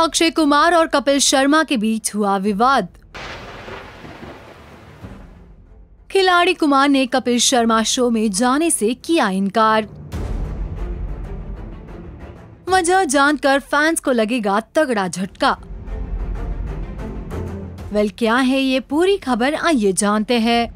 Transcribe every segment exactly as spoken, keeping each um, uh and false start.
अक्षय कुमार और कपिल शर्मा के बीच हुआ विवाद। खिलाड़ी कुमार ने कपिल शर्मा शो में जाने से किया इनकार। वजह जानकर फैंस को लगेगा तगड़ा झटका। वेल क्या है ये पूरी खबर, आइए जानते हैं।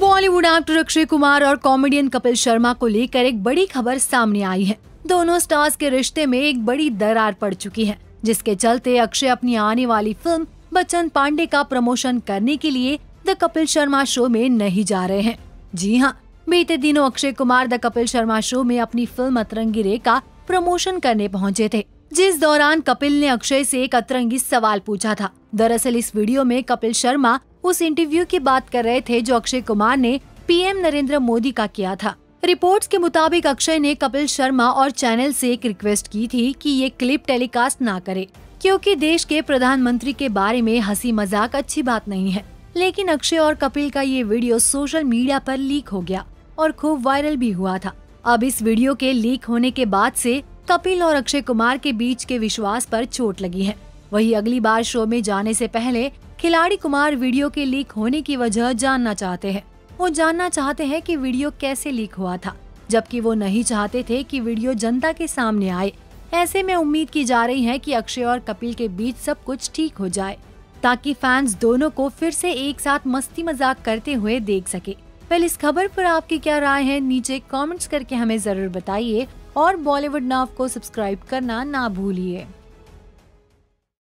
बॉलीवुड एक्टर अक्षय कुमार और कॉमेडियन कपिल शर्मा को लेकर एक बड़ी खबर सामने आई है। दोनों स्टार्स के रिश्ते में एक बड़ी दरार पड़ चुकी है, जिसके चलते अक्षय अपनी आने वाली फिल्म बच्चन पांडे का प्रमोशन करने के लिए द कपिल शर्मा शो में नहीं जा रहे हैं। जी हाँ, बीते दिनों अक्षय कुमार द कपिल शर्मा शो में अपनी फिल्म अतरंगी रे का प्रमोशन करने पहुंचे थे, जिस दौरान कपिल ने अक्षय से एक अतरंगी सवाल पूछा था। दरअसल इस वीडियो में कपिल शर्मा उस इंटरव्यू की बात कर रहे थे जो अक्षय कुमार ने पीएम नरेंद्र मोदी का किया था। रिपोर्ट्स के मुताबिक अक्षय ने कपिल शर्मा और चैनल से एक रिक्वेस्ट की थी कि ये क्लिप टेलीकास्ट ना करे, क्योंकि देश के प्रधानमंत्री के बारे में हंसी मजाक अच्छी बात नहीं है। लेकिन अक्षय और कपिल का ये वीडियो सोशल मीडिया पर लीक हो गया और खूब वायरल भी हुआ था। अब इस वीडियो के लीक होने के बाद से कपिल और अक्षय कुमार के बीच के विश्वास पर चोट लगी है। वहीं अगली बार शो में जाने से पहले खिलाड़ी कुमार वीडियो के लीक होने की वजह जानना चाहते हैं। वो जानना चाहते हैं कि वीडियो कैसे लीक हुआ था, जबकि वो नहीं चाहते थे कि वीडियो जनता के सामने आए। ऐसे में उम्मीद की जा रही है कि अक्षय और कपिल के बीच सब कुछ ठीक हो जाए, ताकि फैंस दोनों को फिर से एक साथ मस्ती मजाक करते हुए देख सके। पहले इस खबर पर आपकी क्या राय है, नीचे कमेंट्स करके हमें जरूर बताइए और बॉलीवुड नाउ को सब्सक्राइब करना ना भूलिए।